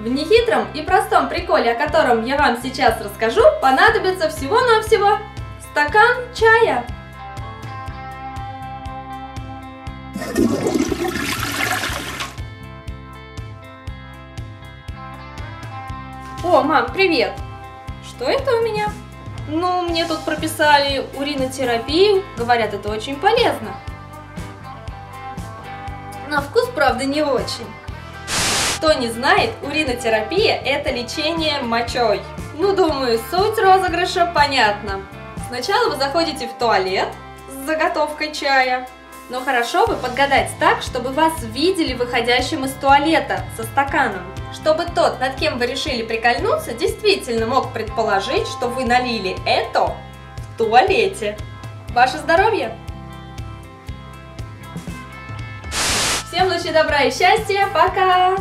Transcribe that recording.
В нехитром и простом приколе, о котором я вам сейчас расскажу, понадобится всего-навсего стакан чая. О, мам, привет! Что это у меня? Ну, мне тут прописали уринотерапию, говорят, это очень полезно. На вкус, правда, не очень. Кто не знает, уринотерапия – это лечение мочой. Ну, думаю, суть розыгрыша понятна. Сначала вы заходите в туалет с заготовкой чая, но хорошо бы подгадать так, чтобы вас видели выходящим из туалета со стаканом, чтобы тот, над кем вы решили прикольнуться, действительно мог предположить, что вы налили это в туалете. Ваше здоровье! Всем лучи добра и счастья! Пока!